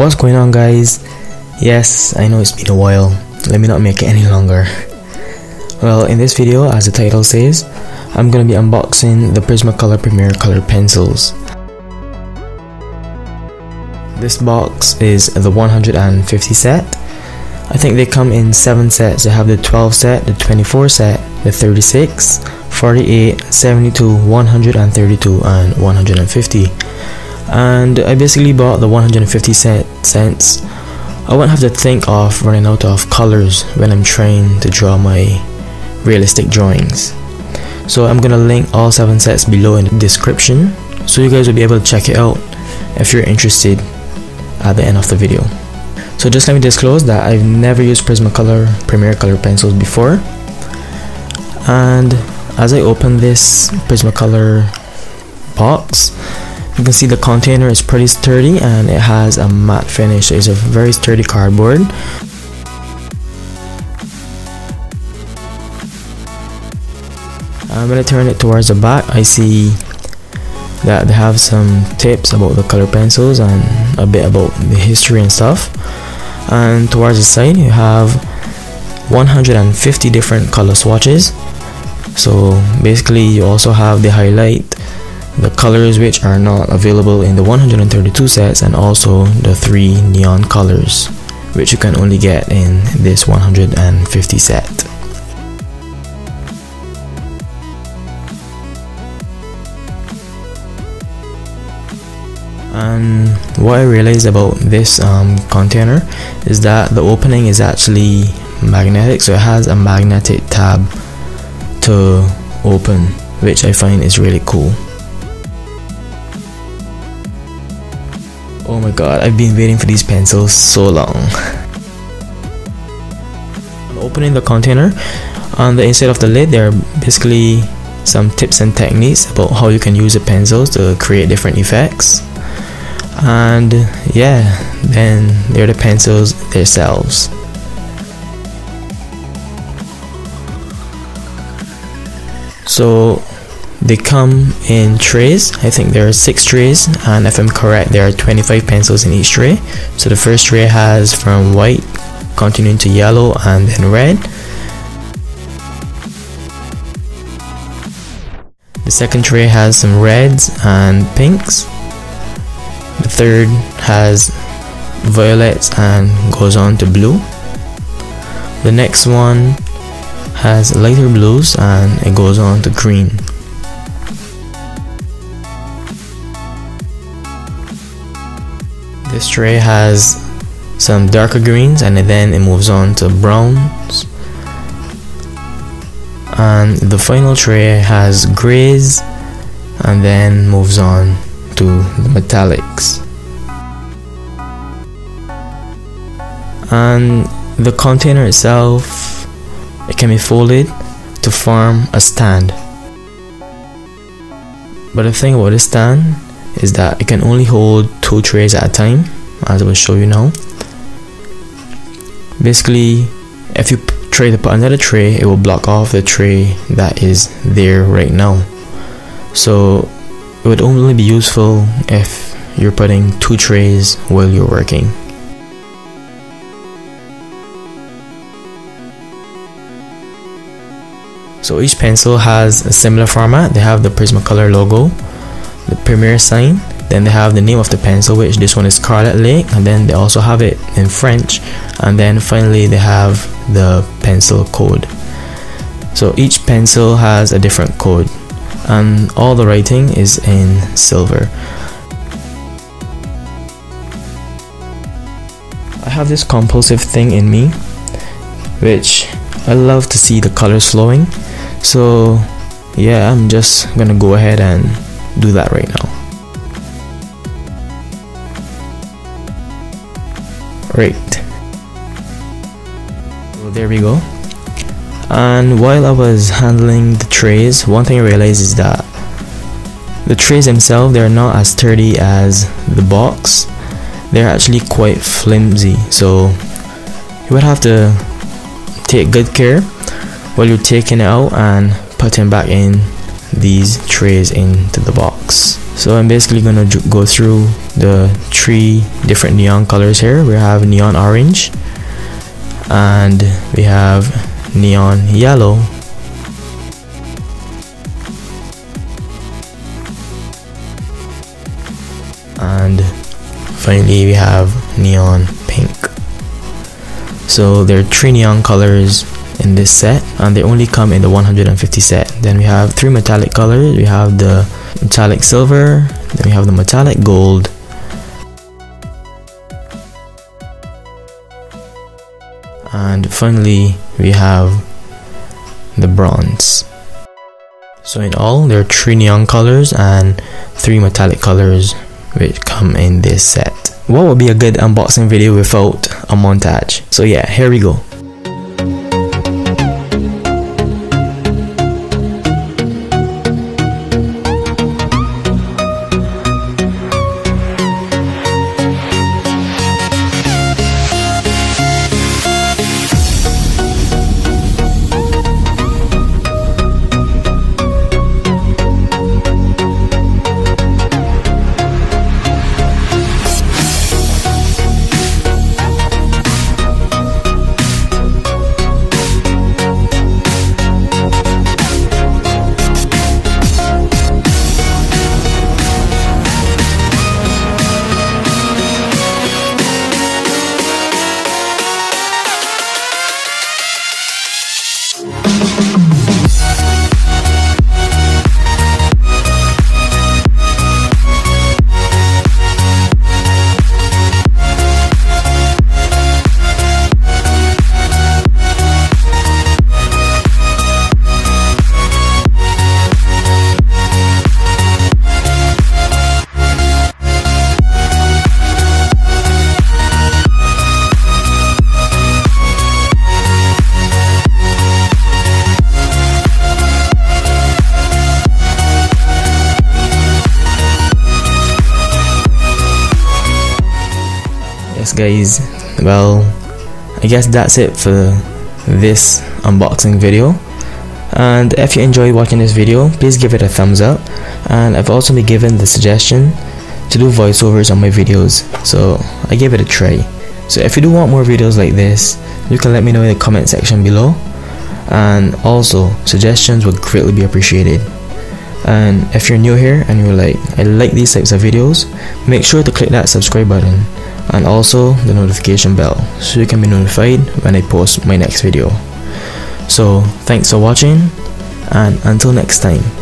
What's going on, guys? Yes, I know it's been a while. Let me not make it any longer. Well, in this video, as the title says, I'm gonna be unboxing the Prismacolor Premier colored pencils. This box is the 150 set. I think they come in 7 sets. They have the 12 set, the 24 set, the 36, 48, 72, 132, and 150. And I basically bought the 150 set since I won't have to think of running out of colors when I'm trying to draw my realistic drawings. So I'm gonna link all 7 sets below in the description, so you guys will be able to check it out if you're interested at the end of the video. So just let me disclose that I've never used Prismacolor Premier color pencils before, and as I open this Prismacolor box, you can see the container is pretty sturdy and it has a matte finish, so it's a very sturdy cardboard. When I turn it towards the back, I see that they have some tips about the color pencils and a bit about the history and stuff. And towards the side, you have 150 different color swatches. So basically, you also have the highlight, the colors which are not available in the 132 sets, and also the 3 neon colors which you can only get in this 150 set. And what I realized about this container is that the opening is actually magnetic, so it has a magnetic tab to open, which I find is really cool. Oh my god, I've been waiting for these pencils so long. I'm opening the container. On the inside of the lid, there are basically some tips and techniques about how you can use the pencils to create different effects. And yeah, then they're the pencils themselves. So they come in trays. I think there are 6 trays, and if I'm correct, there are 25 pencils in each tray. So the first tray has from white continuing to yellow and then red. The second tray has some reds and pinks. The third has violets and goes on to blue. The next one has lighter blues and it goes on to green. This tray has some darker greens and then it moves on to browns. And the final tray has grays and then moves on to the metallics. And the container itself, it can be folded to form a stand, but the thing about this stand is that it can only hold 2 trays at a time, as I will show you now. Basically, if you try to put another tray, it will block off the tray that is there right now, so it would only be useful if you're putting 2 trays while you're working. So each pencil has a similar format. They have the Prismacolor logo, the Premier sign, then they have the name of the pencil, which this one is Scarlet Lake, and then they also have it in French, and then finally they have the pencil code. So each pencil has a different code, and all the writing is in silver. I have this compulsive thing in me, which I love to see the colors flowing. So yeah, I'm just gonna go ahead and do that right now. Right, so there we go. And while I was handling the trays, one thing I realized is that the trays themselves, they're not as sturdy as the box. They're actually quite flimsy, so you would have to take good care while you're taking it out and putting back in these trays into the box. So I'm basically gonna go through the three different neon colors here. We have neon orange, and we have neon yellow, and finally we have neon pink. So there are three neon colors in this set, and they only come in the 150 set. Then we have three metallic colors. We have the metallic silver, then we have the metallic gold, and finally we have the bronze. So in all, there are three neon colors and three metallic colors which come in this set. What would be a good unboxing video without a montage? So yeah, here we go. Guys, well, I guess that's it for this unboxing video, and if you enjoyed watching this video, please give it a thumbs up. And I've also been given the suggestion to do voiceovers on my videos, so I gave it a try. So if you do want more videos like this, you can let me know in the comment section below, and also suggestions would greatly be appreciated. And if you're new here and you're like, I like these types of videos, make sure to click that subscribe button and also the notification bell so you can be notified when I post my next video. So thanks for watching, and until next time.